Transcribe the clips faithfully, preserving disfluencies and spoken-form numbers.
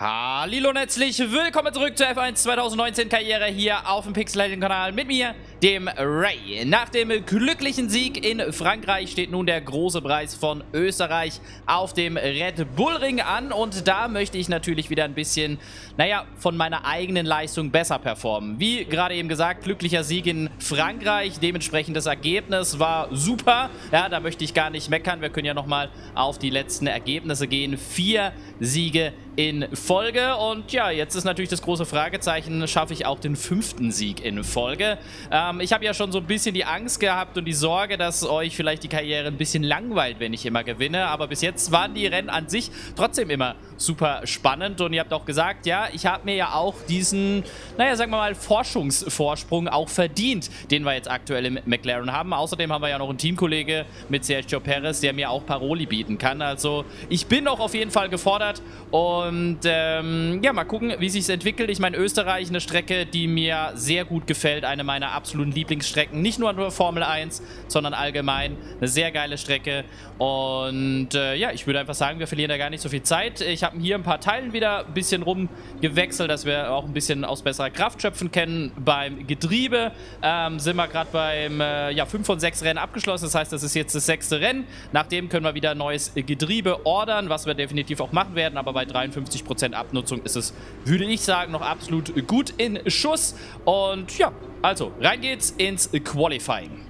Hallo und herzlich willkommen zurück zur F eins zweitausendneunzehn Karriere hier auf dem Pixelhelden-Kanal mit mir, dem Ray. Nach dem glücklichen Sieg in Frankreich steht nun der große Preis von Österreich auf dem Red Bull Ring an und da möchte ich natürlich wieder ein bisschen, naja, von meiner eigenen Leistung besser performen. Wie gerade eben gesagt, glücklicher Sieg in Frankreich, dementsprechend das Ergebnis war super. Ja, da möchte ich gar nicht meckern, wir können ja nochmal auf die letzten Ergebnisse gehen. Vier Siege in Folge und ja, jetzt ist natürlich das große Fragezeichen, schaffe ich auch den fünften Sieg in Folge? Ähm, ich habe ja schon so ein bisschen die Angst gehabt und die Sorge, dass euch vielleicht die Karriere ein bisschen langweilt, wenn ich immer gewinne, aber bis jetzt waren die Rennen an sich trotzdem immer super spannend und ihr habt auch gesagt, ja, ich habe mir ja auch diesen, naja, sagen wir mal, Forschungsvorsprung auch verdient, den wir jetzt aktuell im McLaren haben. Außerdem haben wir ja noch einen Teamkollege mit Sergio Perez, der mir auch Paroli bieten kann, also ich bin auch auf jeden Fall gefordert und Und ähm, ja, mal gucken, wie sich es entwickelt. Ich meine, Österreich, eine Strecke, die mir sehr gut gefällt. Eine meiner absoluten Lieblingsstrecken. Nicht nur nur Formel eins, sondern allgemein eine sehr geile Strecke. Und äh, ja, ich würde einfach sagen, wir verlieren da gar nicht so viel Zeit. Ich habe hier ein paar Teilen wieder ein bisschen rumgewechselt, dass wir auch ein bisschen aus besserer Kraft schöpfen können. Beim Getriebe ähm, sind wir gerade beim äh, ja, fünf von sechs Rennen abgeschlossen. Das heißt, das ist jetzt das sechste Rennen. Nachdem können wir wieder ein neues Getriebe ordern, was wir definitiv auch machen werden. Aber bei dreiundfünfzig Prozent Abnutzung ist es, würde ich sagen, noch absolut gut in Schuss. Und ja, also rein geht's ins Qualifying.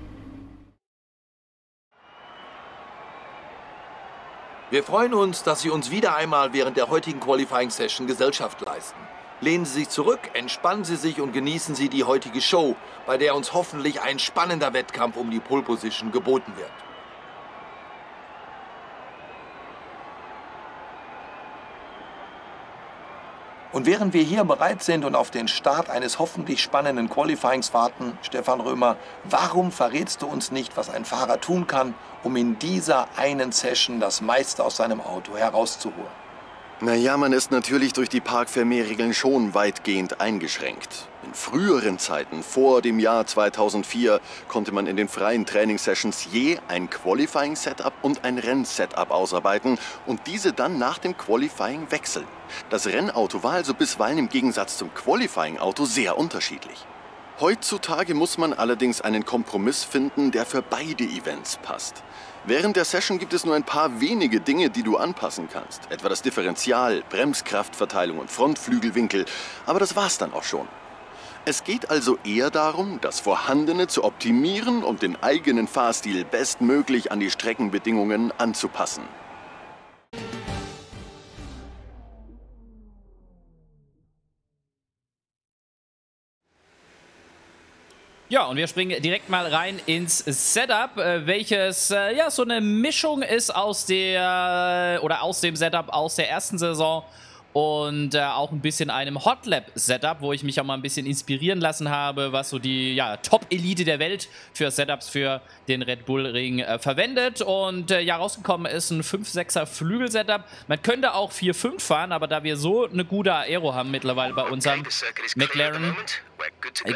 Wir freuen uns, dass Sie uns wieder einmal während der heutigen Qualifying-Session Gesellschaft leisten. Lehnen Sie sich zurück, entspannen Sie sich und genießen Sie die heutige Show, bei der uns hoffentlich ein spannender Wettkampf um die Pole Position geboten wird. Und während wir hier bereit sind und auf den Start eines hoffentlich spannenden Qualifyings warten, Stefan Römer, warum verrätst du uns nicht, was ein Fahrer tun kann, um in dieser einen Session das meiste aus seinem Auto herauszuholen? Naja, man ist natürlich durch die Park-Fermé-Regeln schon weitgehend eingeschränkt. In früheren Zeiten, vor dem Jahr zweitausendvier, konnte man in den freien Trainingssessions je ein Qualifying-Setup und ein Renn-Setup ausarbeiten und diese dann nach dem Qualifying wechseln. Das Rennauto war also bisweilen im Gegensatz zum Qualifying-Auto sehr unterschiedlich. Heutzutage muss man allerdings einen Kompromiss finden, der für beide Events passt. Während der Session gibt es nur ein paar wenige Dinge, die du anpassen kannst. Etwa das Differential, Bremskraftverteilung und Frontflügelwinkel. Aber das war's dann auch schon. Es geht also eher darum, das Vorhandene zu optimieren und den eigenen Fahrstil bestmöglich an die Streckenbedingungen anzupassen. Ja, und wir springen direkt mal rein ins Setup, welches äh, ja so eine Mischung ist aus der oder aus dem Setup aus der ersten Saison und äh, auch ein bisschen einem Hotlap-Setup, wo ich mich auch mal ein bisschen inspirieren lassen habe, was so die ja, Top-Elite der Welt für Setups für den Red Bull Ring äh, verwendet. Und äh, ja, rausgekommen ist ein fünf sechser Flügel-Setup. Man könnte auch vier fünf fahren, aber da wir so eine gute Aero haben mittlerweile bei unserem McLaren,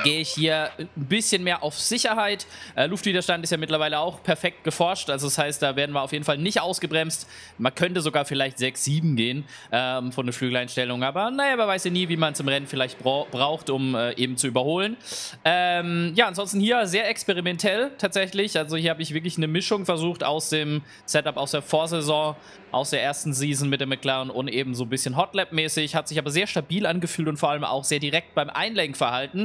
gehe ich hier ein bisschen mehr auf Sicherheit. Äh, Luftwiderstand ist ja mittlerweile auch perfekt geforscht. Also das heißt, da werden wir auf jeden Fall nicht ausgebremst. Man könnte sogar vielleicht sechs sieben gehen ähm, von der Flügeleinstellung. Aber naja, man weiß ja nie, wie man es im Rennen vielleicht bra braucht, um äh, eben zu überholen. Ähm, ja, ansonsten hier sehr experimentell tatsächlich. Also hier habe ich wirklich eine Mischung versucht aus dem Setup aus der Vorsaison, aus der ersten Season mit dem McLaren und eben so ein bisschen Hotlap-mäßig. Hat sich aber sehr stabil angefühlt und vor allem auch sehr direkt beim Einlenkverhalten.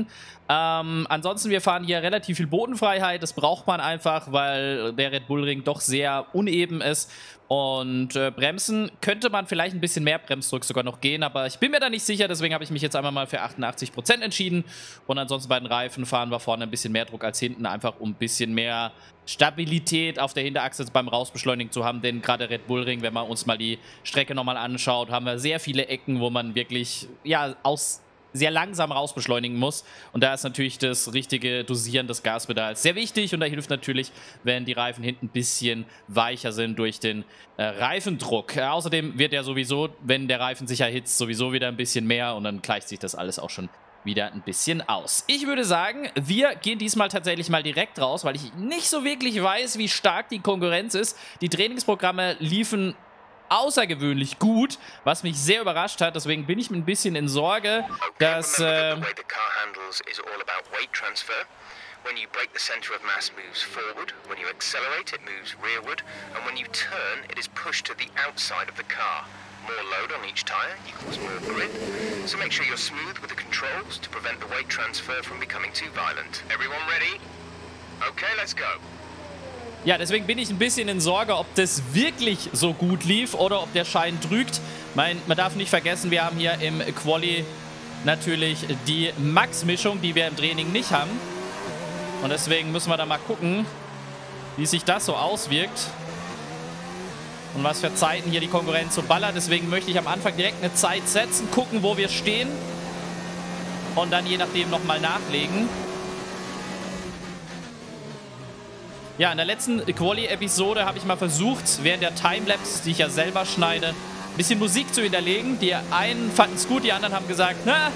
Ähm, ansonsten, wir fahren hier relativ viel Bodenfreiheit, das braucht man einfach, weil der Red Bull Ring doch sehr uneben ist und äh, bremsen könnte man vielleicht ein bisschen mehr Bremsdruck sogar noch gehen, aber ich bin mir da nicht sicher, deswegen habe ich mich jetzt einmal mal für achtundachtzig Prozent entschieden und ansonsten bei den Reifen fahren wir vorne ein bisschen mehr Druck als hinten, einfach um ein bisschen mehr Stabilität auf der Hinterachse beim Rausbeschleunigen zu haben, denn gerade Red Bull Ring, wenn man uns mal die Strecke nochmal anschaut, haben wir sehr viele Ecken, wo man wirklich, ja, aus sehr langsam rausbeschleunigen muss. Und da ist natürlich das richtige Dosieren des Gaspedals sehr wichtig. Und da hilft natürlich, wenn die Reifen hinten ein bisschen weicher sind durch den äh, Reifendruck. Äh, außerdem wird ja sowieso, wenn der Reifen sich erhitzt, sowieso wieder ein bisschen mehr. Und dann gleicht sich das alles auch schon wieder ein bisschen aus. Ich würde sagen, wir gehen diesmal tatsächlich mal direkt raus, weil ich nicht so wirklich weiß, wie stark die Konkurrenz ist. Die Trainingsprogramme liefen außergewöhnlich gut, was mich sehr überrascht hat. Deswegen bin ich ein bisschen in Sorge, dass... Äh, When you break, the center of mass moves forward. When you accelerate, it moves rearward. And when you turn, it is pushed to the outside of the car. More load on each tire equals more grip. So make sure you're smooth with the controls to prevent the weight transfer from becoming too violent. Everyone ready? Okay, let's go. Ja, deswegen bin ich ein bisschen in Sorge, ob das wirklich so gut lief oder ob der Schein trügt. Man, man darf nicht vergessen, wir haben hier im Quali natürlich die Max-Mischung, die wir im Training nicht haben. Und deswegen müssen wir da mal gucken, wie sich das so auswirkt und was für Zeiten hier die Konkurrenz so ballert. Deswegen möchte ich am Anfang direkt eine Zeit setzen, gucken, wo wir stehen und dann je nachdem nochmal nachlegen. Ja, in der letzten Quali-Episode habe ich mal versucht, während der Timelapse, die ich ja selber schneide, ein bisschen Musik zu hinterlegen. Die einen fanden es gut, die anderen haben gesagt, na...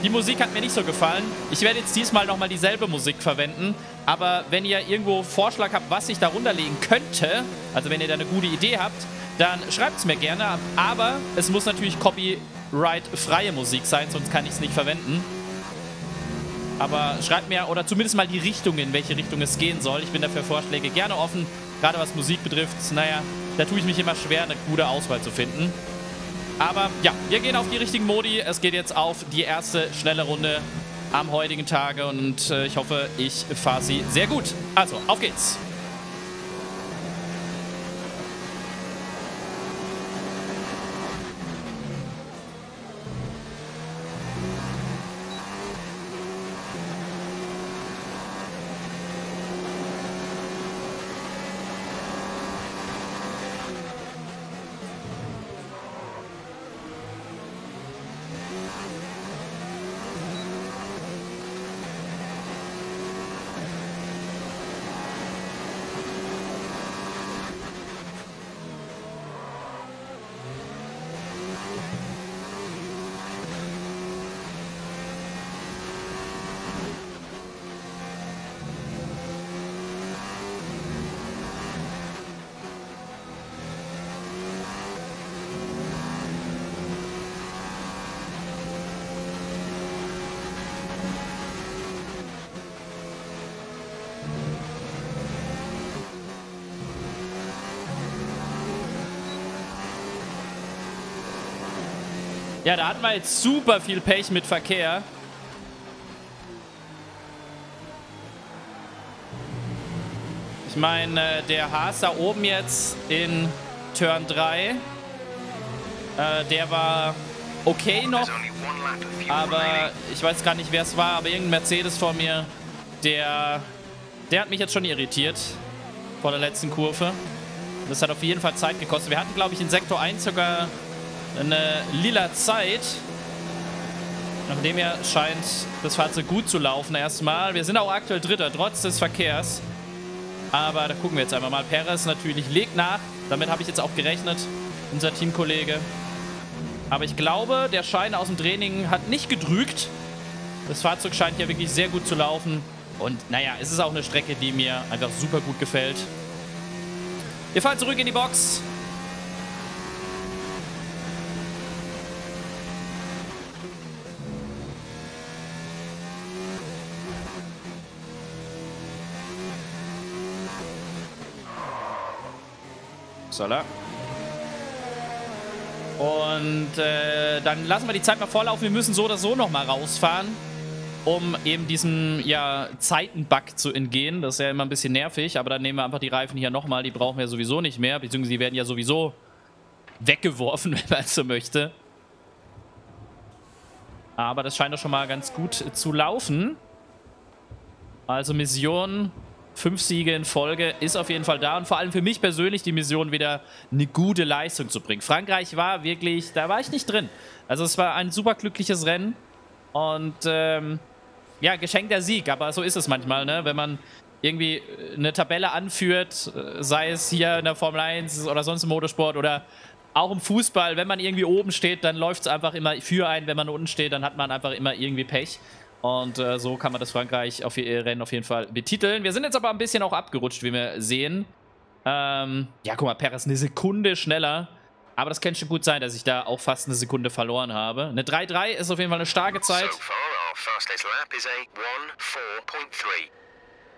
Die Musik hat mir nicht so gefallen. Ich werde jetzt diesmal nochmal dieselbe Musik verwenden. Aber wenn ihr irgendwo Vorschlag habt, was ich da runterlegen könnte, also wenn ihr da eine gute Idee habt, dann schreibt es mir gerne. Aber es muss natürlich copyright-freie Musik sein, sonst kann ich es nicht verwenden. Aber schreibt mir, oder zumindest mal die Richtung, in welche Richtung es gehen soll. Ich bin dafür Vorschläge gerne offen. Gerade was Musik betrifft, naja, da tue ich mich immer schwer, eine gute Auswahl zu finden. Aber ja, wir gehen auf die richtigen Modi. Es geht jetzt auf die erste schnelle Runde am heutigen Tage und äh, ich hoffe, ich fahre sie sehr gut. Also, auf geht's! Ja, da hatten wir jetzt super viel Pech mit Verkehr. Ich meine, der Haas da oben jetzt in Turn drei, äh, der war okay noch, aber ich weiß gar nicht, wer es war, aber irgendein Mercedes vor mir, der, der hat mich jetzt schon irritiert vor der letzten Kurve. Das hat auf jeden Fall Zeit gekostet. Wir hatten, glaube ich, in Sektor eins sogar... eine lila Zeit. Nach dem her scheint das Fahrzeug gut zu laufen erstmal. Wir sind auch aktuell Dritter, trotz des Verkehrs. Aber da gucken wir jetzt einfach mal. Perez natürlich legt nach. Damit habe ich jetzt auch gerechnet, unser Teamkollege. Aber ich glaube, der Schein aus dem Training hat nicht getrügt. Das Fahrzeug scheint ja wirklich sehr gut zu laufen. Und naja, es ist auch eine Strecke, die mir einfach super gut gefällt. Wir fahren zurück in die Box. Und äh, dann lassen wir die Zeit mal vorlaufen. Wir müssen so oder so nochmal rausfahren, um eben diesem ja, Zeitenbug zu entgehen. Das ist ja immer ein bisschen nervig, aber dann nehmen wir einfach die Reifen hier nochmal. Die brauchen wir sowieso nicht mehr, beziehungsweise die werden ja sowieso weggeworfen, wenn man es so möchte. Aber das scheint doch schon mal ganz gut zu laufen. Also Mission... Fünf Siege in Folge ist auf jeden Fall da und vor allem für mich persönlich die Mission wieder eine gute Leistung zu bringen. Frankreich war wirklich, da war ich nicht drin. Also es war ein super glückliches Rennen und ähm, ja, geschenkter Sieg, aber so ist es manchmal, ne? Wenn man irgendwie eine Tabelle anführt, sei es hier in der Formel eins oder sonst im Motorsport oder auch im Fußball, wenn man irgendwie oben steht, dann läuft es einfach immer für einen, wenn man unten steht, dann hat man einfach immer irgendwie Pech. Und äh, so kann man das Frankreich auf ihr Rennen auf jeden Fall betiteln. Wir sind jetzt aber ein bisschen auch abgerutscht, wie wir sehen. Ähm, ja, guck mal, Perez eine Sekunde schneller. Aber das kann schon gut sein, dass ich da auch fast eine Sekunde verloren habe. Eine drei drei ist auf jeden Fall eine starke Zeit.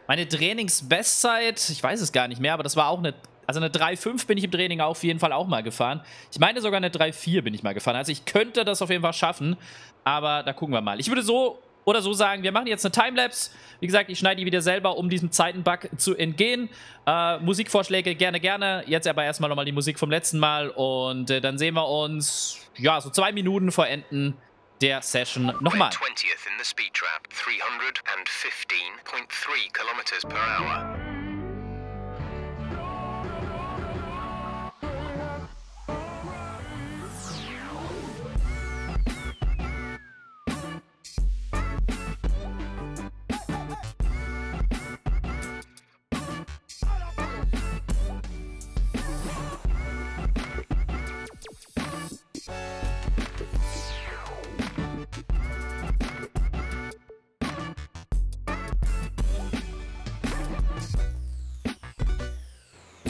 Meine Trainingsbestzeit, ich weiß es gar nicht mehr, aber das war auch eine... Also eine drei fünf bin ich im Training auf jeden Fall auch mal gefahren. Ich meine sogar eine drei vier bin ich mal gefahren. Also ich könnte das auf jeden Fall schaffen. Aber da gucken wir mal. Ich würde so oder so sagen, wir machen jetzt eine Timelapse. Wie gesagt, ich schneide die wieder selber, um diesem Zeitenbug zu entgehen. Äh, Musikvorschläge gerne, gerne. Jetzt aber erstmal nochmal die Musik vom letzten Mal. Und äh, dann sehen wir uns, ja, so zwei Minuten vor Enden der Session nochmal.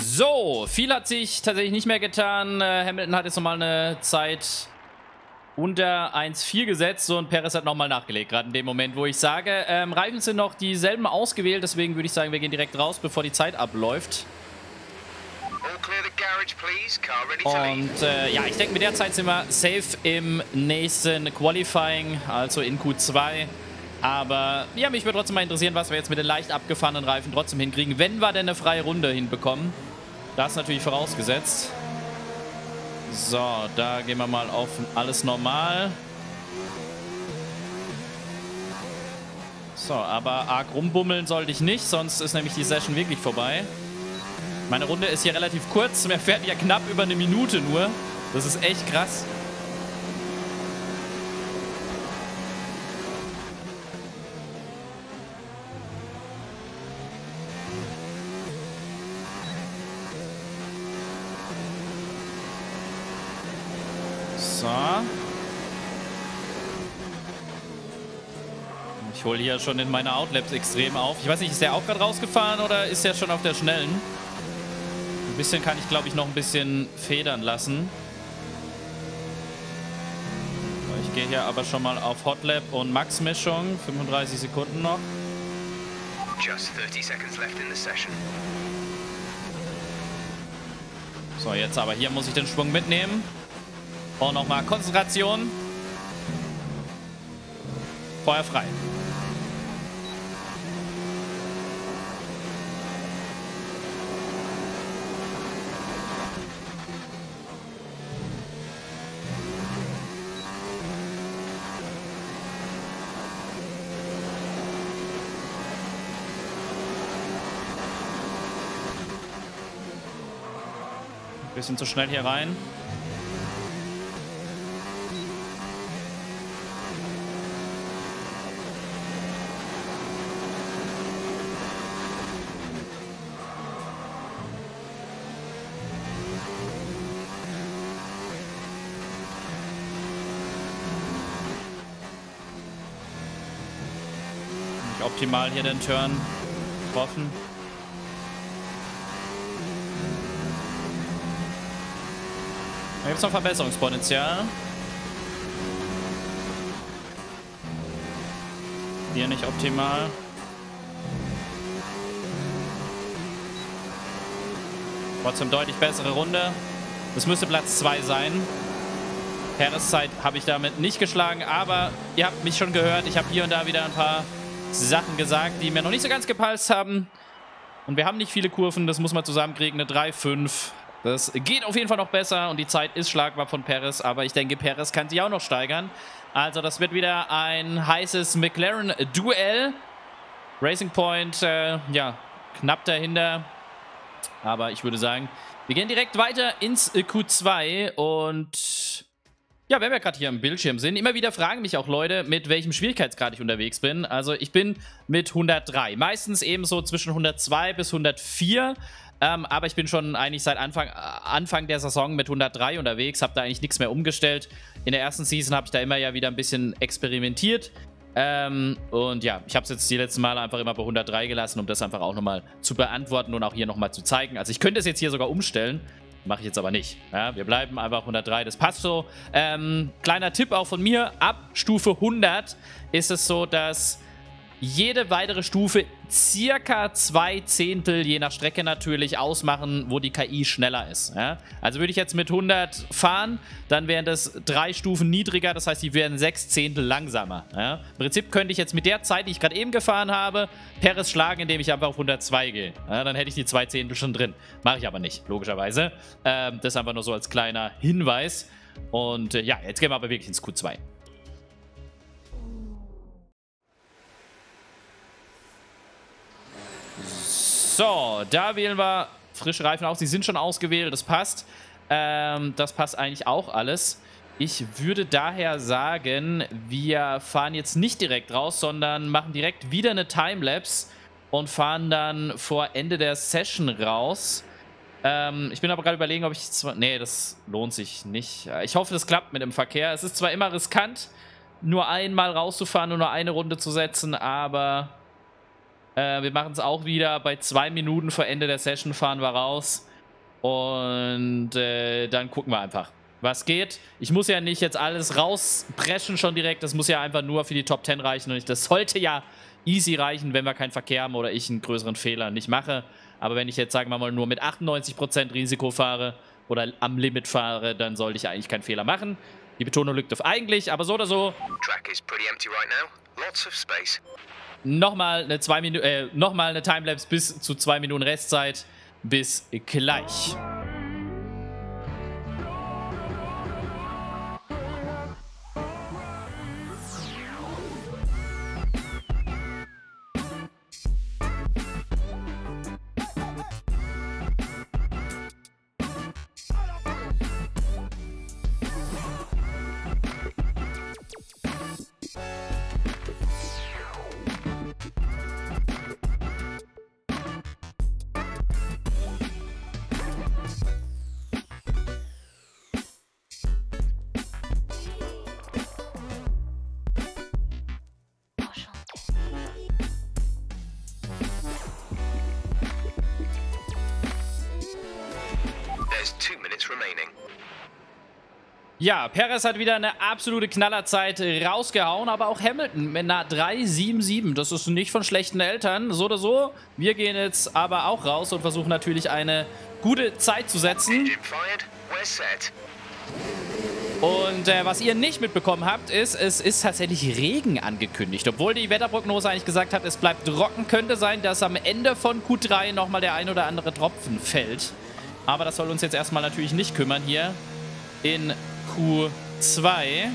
So, viel hat sich tatsächlich nicht mehr getan. Äh, Hamilton hat jetzt nochmal eine Zeit unter eins vier gesetzt und Perez hat nochmal nachgelegt, gerade in dem Moment, wo ich sage. Ähm, Reifen sind noch dieselben ausgewählt, deswegen würde ich sagen, wir gehen direkt raus, bevor die Zeit abläuft. Und äh, ja, ich denke, mit der Zeit sind wir safe im nächsten Qualifying, also in Q zwei. Aber ja, mich würde trotzdem mal interessieren, was wir jetzt mit den leicht abgefahrenen Reifen trotzdem hinkriegen, wenn wir denn eine freie Runde hinbekommen. Das natürlich vorausgesetzt. So, da gehen wir mal auf alles normal. So, aber arg rumbummeln sollte ich nicht, sonst ist nämlich die Session wirklich vorbei. Meine Runde ist hier relativ kurz. Mir fährt ja knapp über eine Minute nur. Das ist echt krass. Ich hole hier schon in meiner Outlabs extrem auf. Ich weiß nicht, ist der auch gerade rausgefahren oder ist der schon auf der schnellen? Ein bisschen kann ich, glaube ich, noch ein bisschen federn lassen. Ich gehe hier aber schon mal auf Hotlap und Max-Mischung. fünfunddreißig Sekunden noch. So, jetzt aber hier muss ich den Schwung mitnehmen. Und nochmal Konzentration. Feuer frei. Bisschen zu schnell hier rein. Nicht optimal hier den Turn getroffen. Da gibt es noch Verbesserungspotenzial. Hier nicht optimal. Trotzdem deutlich bessere Runde. Das müsste Platz zwei sein. Perez Zeit habe ich damit nicht geschlagen, aber ihr habt mich schon gehört. Ich habe hier und da wieder ein paar Sachen gesagt, die mir noch nicht so ganz gepasst haben. Und wir haben nicht viele Kurven, das muss man zusammenkriegen. Eine drei fünf. Das geht auf jeden Fall noch besser und die Zeit ist schlagbar von Perez, aber ich denke, Perez kann sich auch noch steigern. Also das wird wieder ein heißes McLaren-Duell. Racing Point, äh, ja, knapp dahinter. Aber ich würde sagen, wir gehen direkt weiter ins Q zwei und... Ja, wenn wir gerade hier am Bildschirm sind, immer wieder fragen mich auch Leute, mit welchem Schwierigkeitsgrad ich unterwegs bin. Also ich bin mit hundertdrei, meistens eben so zwischen hundertzwei bis hundertvier, ähm, aber ich bin schon eigentlich seit Anfang, Anfang der Saison mit hundertdrei unterwegs, habe da eigentlich nichts mehr umgestellt. In der ersten Season habe ich da immer ja wieder ein bisschen experimentiert. Ähm, und ja, ich habe es jetzt die letzten Male einfach immer bei hundertdrei gelassen, um das einfach auch nochmal zu beantworten und auch hier nochmal zu zeigen. Also ich könnte es jetzt hier sogar umstellen, Mache ich jetzt aber nicht. Ja, wir bleiben einfach hundertdrei, das passt so. Ähm, kleiner Tipp auch von mir, ab Stufe hundert ist es so, dass jede weitere Stufe circa zwei Zehntel, je nach Strecke natürlich, ausmachen, wo die K I schneller ist. Ja? Also würde ich jetzt mit hundert fahren, dann wären das drei Stufen niedriger, das heißt, die wären sechs Zehntel langsamer. Ja? Im Prinzip könnte ich jetzt mit der Zeit, die ich gerade eben gefahren habe, Perez schlagen, indem ich einfach auf hundertzwei gehe. Ja? Dann hätte ich die zwei Zehntel schon drin. Mache ich aber nicht, logischerweise. Ähm, das einfach nur so als kleiner Hinweis. Und äh, ja, jetzt gehen wir aber wirklich ins Q zwei. So, da wählen wir frische Reifen aus. Die sind schon ausgewählt, das passt. Ähm, das passt eigentlich auch alles. Ich würde daher sagen, wir fahren jetzt nicht direkt raus, sondern machen direkt wieder eine Timelapse und fahren dann vor Ende der Session raus. Ähm, ich bin aber gerade überlegen, ob ich... Zwar, nee, das lohnt sich nicht. Ich hoffe, das klappt mit dem Verkehr. Es ist zwar immer riskant, nur einmal rauszufahren und nur eine Runde zu setzen, aber... Äh, wir machen es auch wieder. Bei zwei Minuten vor Ende der Session fahren wir raus. Und äh, dann gucken wir einfach, was geht. Ich muss ja nicht jetzt alles rauspreschen schon direkt. Das muss ja einfach nur für die Top zehn reichen. Und ich, das sollte ja easy reichen, wenn wir keinen Verkehr haben oder ich einen größeren Fehler nicht mache. Aber wenn ich jetzt, sagen wir mal, nur mit achtundneunzig Prozent Risiko fahre oder am Limit fahre, dann sollte ich eigentlich keinen Fehler machen. Die Betonung liegt auf eigentlich, aber so oder so. Track is pretty empty right now. Lots of space. Nochmal eine, zwei Minu äh, nochmal eine Timelapse bis zu zwei Minuten Restzeit. Bis gleich. Ja, Perez hat wieder eine absolute Knallerzeit rausgehauen, aber auch Hamilton mit einer drei sieben sieben. Das ist nicht von schlechten Eltern, so oder so. Wir gehen jetzt aber auch raus und versuchen natürlich eine gute Zeit zu setzen. Und äh, was ihr nicht mitbekommen habt, ist, es ist tatsächlich Regen angekündigt. Obwohl die Wetterprognose eigentlich gesagt hat, es bleibt trocken, könnte sein, dass am Ende von Q drei nochmal der ein oder andere Tropfen fällt. Aber das soll uns jetzt erstmal natürlich nicht kümmern hier in Q zwei.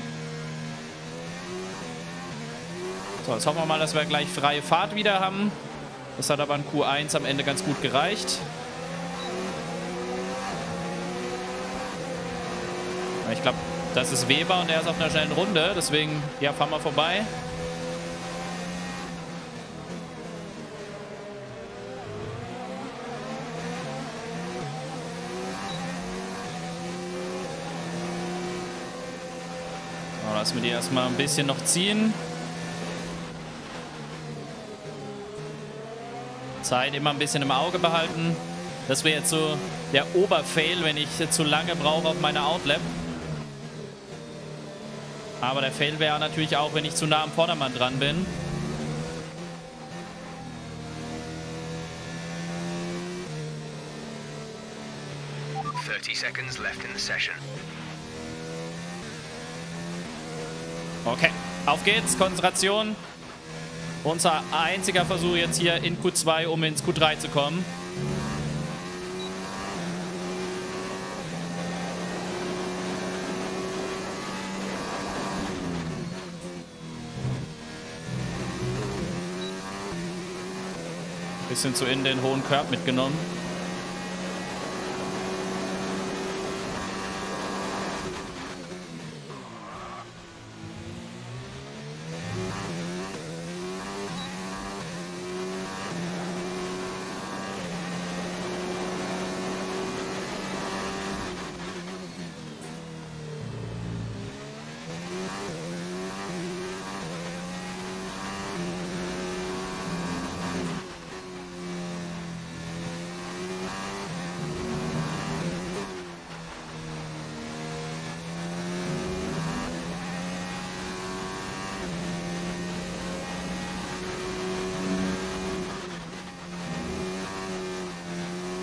So, jetzt hoffen wir mal, dass wir gleich freie Fahrt wieder haben. Das hat aber in Q eins am Ende ganz gut gereicht. Ich glaube, das ist Weber und der ist auf einer schnellen Runde. Deswegen, ja, fahren wir vorbei. Lass mir die erstmal ein bisschen noch ziehen. Zeit immer ein bisschen im Auge behalten. Das wäre jetzt so der Oberfail, wenn ich zu lange brauche auf meine Outlap. Aber der Fail wäre natürlich auch, wenn ich zu nah am Vordermann dran bin. thirty seconds left in the session. Okay, auf geht's, Konzentration. Unser einziger Versuch jetzt hier in Q zwei, um ins Q drei zu kommen. Bisschen zu innen den hohen Curb mitgenommen.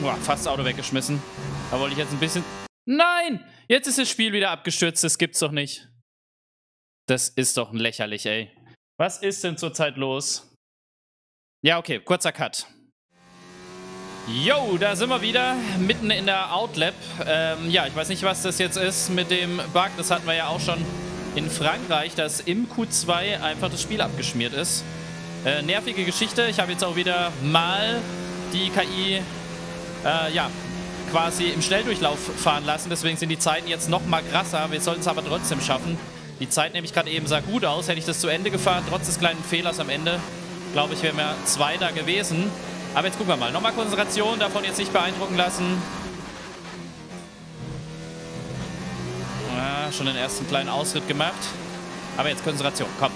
Boah, fast Auto weggeschmissen. Da wollte ich jetzt ein bisschen... Nein! Jetzt ist das Spiel wieder abgestürzt. Das gibt's doch nicht. Das ist doch lächerlich, ey. Was ist denn zurzeit los? Ja, okay. Kurzer Cut. Yo, da sind wir wieder mitten in der Outlap. Ähm, ja, ich weiß nicht, was das jetzt ist mit dem Bug. Das hatten wir ja auch schon in Frankreich, dass im Q zwei einfach das Spiel abgeschmiert ist. Äh, nervige Geschichte. Ich habe jetzt auch wieder mal die K I äh, ja, quasi im Schnelldurchlauf fahren lassen. Deswegen sind die Zeiten jetzt noch mal krasser. Wir sollten es aber trotzdem schaffen. Die Zeit nämlich gerade eben sah gut aus. Hätte ich das zu Ende gefahren, trotz des kleinen Fehlers am Ende, glaube ich, wären wir Zweiter gewesen. Aber jetzt gucken wir mal. Nochmal Konzentration, davon jetzt nicht beeindrucken lassen. Ja, schon den ersten kleinen Ausritt gemacht. Aber jetzt Konzentration, komm.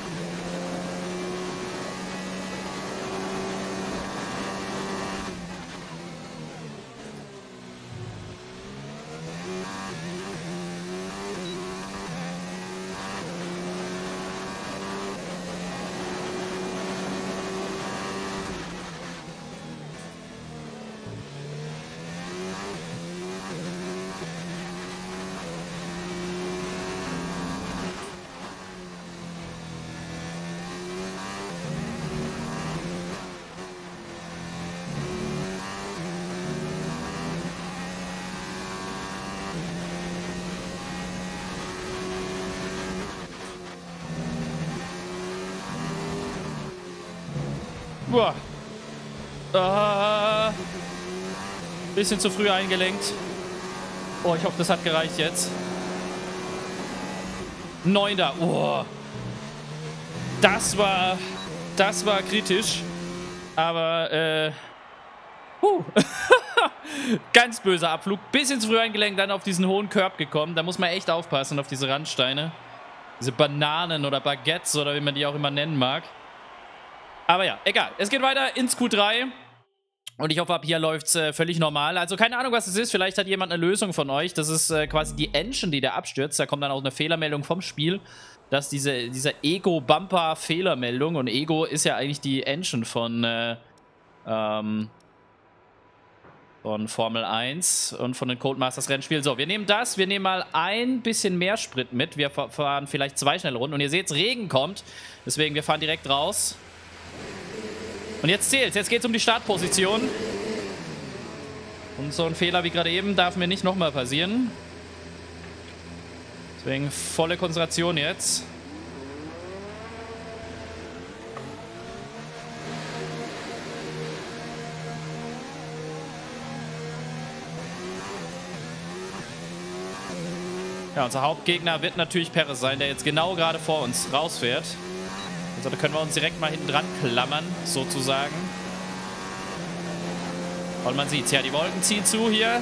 Boah. Ah. Bisschen zu früh eingelenkt. Oh, ich hoffe, das hat gereicht jetzt. Neunter. Oh. Das war... Das war kritisch. Aber, äh... Huh. Ganz böser Abflug. Bisschen zu früh eingelenkt, dann auf diesen hohen Curb gekommen. Da muss man echt aufpassen auf diese Randsteine. Diese Bananen oder Baguettes oder wie man die auch immer nennen mag. Aber ja, egal. Es geht weiter ins Q drei. Und ich hoffe, ab hier läuft es äh, völlig normal. Also keine Ahnung, was es ist. Vielleicht hat jemand eine Lösung von euch. Das ist äh, quasi die Engine, die da abstürzt. Da kommt dann auch eine Fehlermeldung vom Spiel. Dass diese, dieser Ego-Bumper-Fehlermeldung. Und Ego ist ja eigentlich die Engine von, äh, ähm, von Formel eins und von den Codemasters-Rennspielen. So, wir nehmen das. Wir nehmen mal ein bisschen mehr Sprit mit. Wir fahren vielleicht zwei schnelle Runden. Und ihr seht, Regen kommt. Deswegen, wir fahren direkt raus. Und jetzt zählt's, jetzt geht's um die Startposition. Und so ein Fehler wie gerade eben darf mir nicht nochmal passieren. Deswegen volle Konzentration jetzt. Ja, unser Hauptgegner wird natürlich Perez sein, der jetzt genau gerade vor uns rausfährt. Also da können wir uns direkt mal hinten dran klammern, sozusagen. Und man sieht's, ja, die Wolken ziehen zu hier.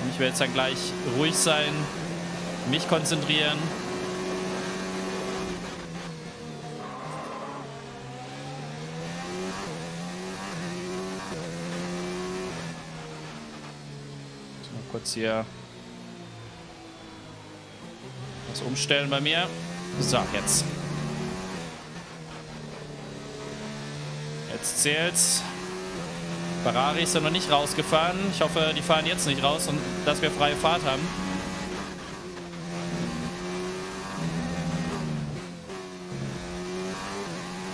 Und ich werde jetzt dann gleich ruhig sein, mich konzentrieren. Kurz hier das umstellen bei mir. So, jetzt. Jetzt zählt's. Ferrari ist ja noch nicht rausgefahren. Ich hoffe, die fahren jetzt nicht raus und dass wir freie Fahrt haben.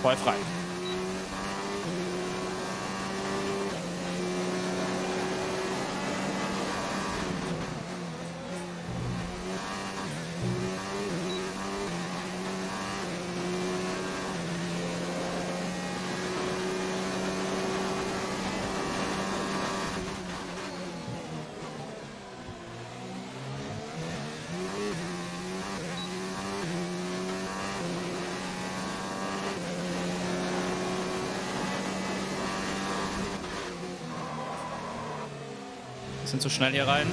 Voll frei. Bisschen zu schnell hier rein.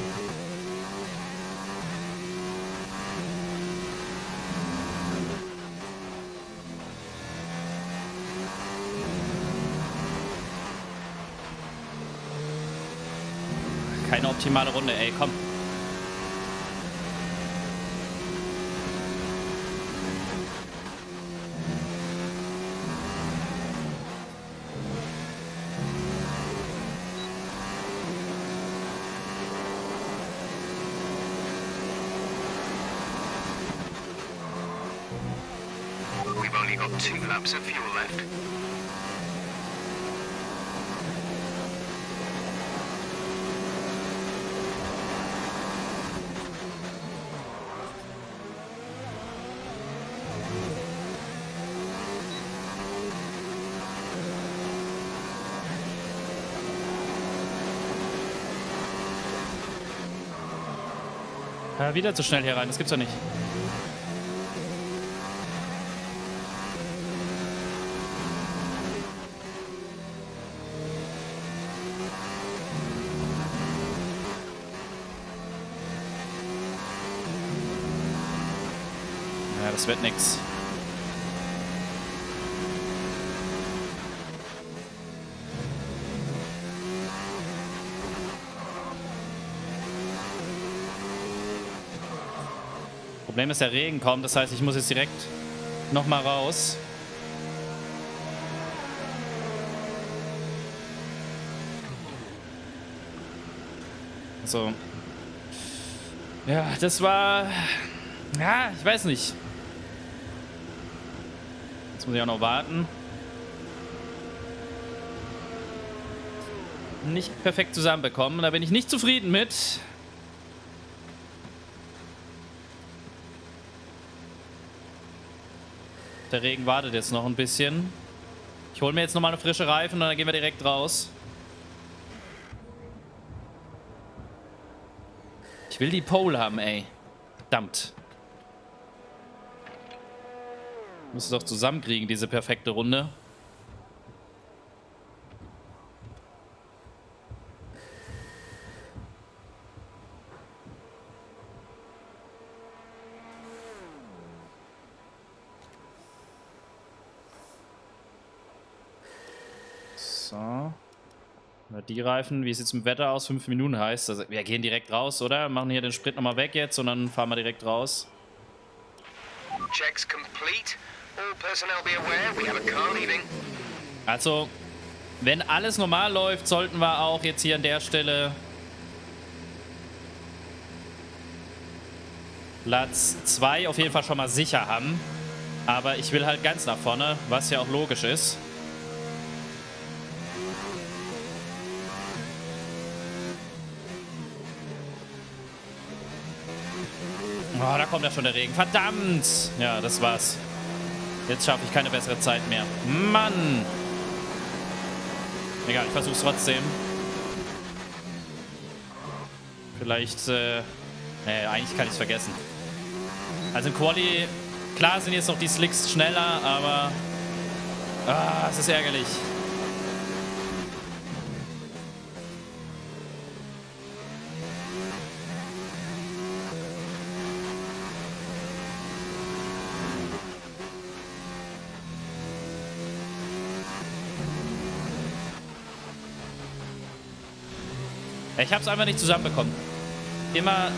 Keine optimale Runde, ey, komm. only got two laps of fuel left. Ja, wieder zu schnell hier rein, das gibt's doch nicht. Ja, das wird nix. Problem ist, der Regen kommt, das heißt, ich muss jetzt direkt nochmal raus. So. Ja, das war... Ja, ich weiß nicht. Jetzt muss ich auch noch warten. Nicht perfekt zusammenbekommen, da bin ich nicht zufrieden mit. Der Regen wartet jetzt noch ein bisschen. Ich hole mir jetzt nochmal eine frische Reifen und dann gehen wir direkt raus. Ich will die Pole haben, ey. Verdammt. Ich muss es doch zusammenkriegen, diese perfekte Runde. Die Reifen, wie es jetzt im Wetter aus, fünf Minuten heißt. Also, wir gehen direkt raus, oder? Machen hier den Sprit nochmal weg jetzt und dann fahren wir direkt raus. Also, wenn alles normal läuft, sollten wir auch jetzt hier an der Stelle Platz zwei auf jeden Fall schon mal sicher haben. Aber ich will halt ganz nach vorne, was ja auch logisch ist. Oh, da kommt ja schon der Regen. Verdammt! Ja, das war's. Jetzt schaffe ich keine bessere Zeit mehr. Mann! Egal, ich versuch's trotzdem. Vielleicht, äh... Nee, eigentlich kann ich's vergessen. Also im Quali... Klar sind jetzt noch die Slicks schneller, aber... Ah, es ist ärgerlich. Ich habe es einfach nicht zusammenbekommen. Immer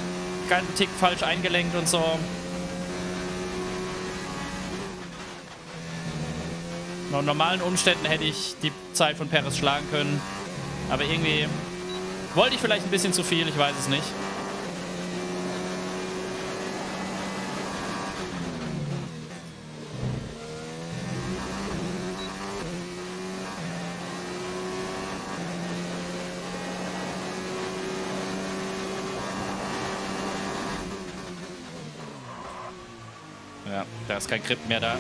ganz Tick falsch eingelenkt und so. Unter normalen Umständen hätte ich die Zeit von Perez schlagen können. Aber irgendwie wollte ich vielleicht ein bisschen zu viel, ich weiß es nicht. Da ist kein Grip mehr da.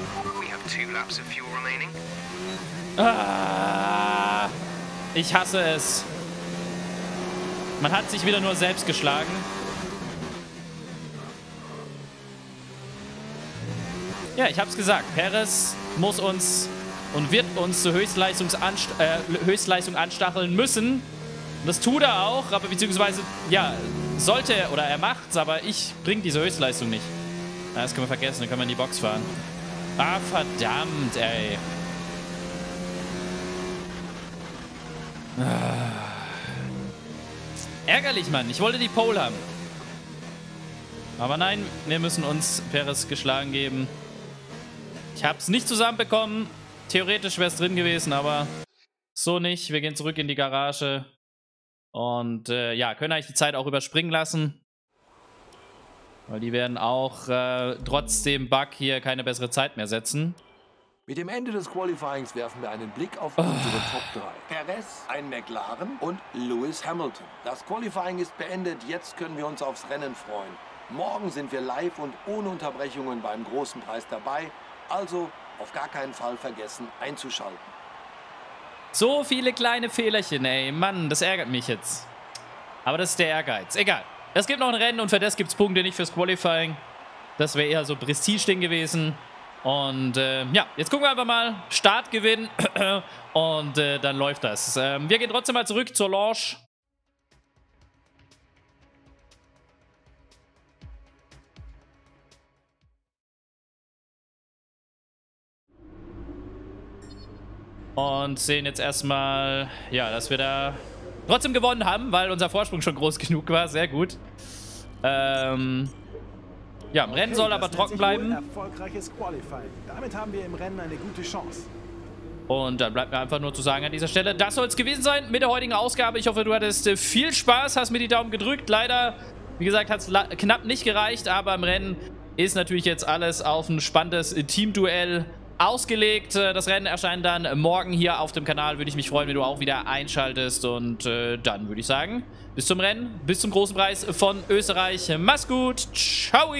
Ah, ich hasse es. Man hat sich wieder nur selbst geschlagen. Ja, ich hab's gesagt. Perez muss uns und wird uns zur Höchstleistungs- äh, Höchstleistung anstacheln müssen. Und das tut er auch, aber beziehungsweise, ja, sollte er oder er macht's, aber ich bringe diese Höchstleistung nicht. Das können wir vergessen, dann können wir in die Box fahren. Ah, verdammt, ey. Ah. Ärgerlich, Mann. Ich wollte die Pole haben. Aber nein, wir müssen uns Perez geschlagen geben. Ich hab's nicht zusammenbekommen. Theoretisch wäre es drin gewesen, aber so nicht. Wir gehen zurück in die Garage. Und äh, ja, können eigentlich die Zeit auch überspringen lassen. Weil die werden auch äh, trotz dem Bug hier keine bessere Zeit mehr setzen. Mit dem Ende des Qualifyings werfen wir einen Blick auf unsere Top drei. Perez, ein McLaren und Lewis Hamilton. Das Qualifying ist beendet, jetzt können wir uns aufs Rennen freuen. Morgen sind wir live und ohne Unterbrechungen beim großen Preis dabei. Also auf gar keinen Fall vergessen einzuschalten. So viele kleine Fehlerchen, ey. Mann, das ärgert mich jetzt. Aber das ist der Ehrgeiz. Egal. Es gibt noch ein Rennen und für das gibt es Punkte, nicht fürs Qualifying. Das wäre eher so Prestige-Ding gewesen. Und äh, ja, jetzt gucken wir einfach mal. Startgewinn und äh, dann läuft das. Ähm, wir gehen trotzdem mal zurück zur Lounge. Und sehen jetzt erstmal, ja, dass wir da trotzdem gewonnen haben, weil unser Vorsprung schon groß genug war. Sehr gut. Ähm... Ja, im okay, Rennen soll aber trocken bleiben. Erfolgreiches Qualifying. Damit haben wir im Rennen eine gute Chance. Und dann bleibt mir einfach nur zu sagen an dieser Stelle, das soll es gewesen sein mit der heutigen Ausgabe. Ich hoffe, du hattest viel Spaß, hast mir die Daumen gedrückt. Leider, wie gesagt, hat es knapp nicht gereicht, aber im Rennen ist natürlich jetzt alles auf ein spannendes Teamduell ausgelegt. Das Rennen erscheint dann morgen hier auf dem Kanal. Würde ich mich freuen, wenn du auch wieder einschaltest. Und äh, dann würde ich sagen, bis zum Rennen, bis zum großen Preis von Österreich. Mach's gut. Ciao.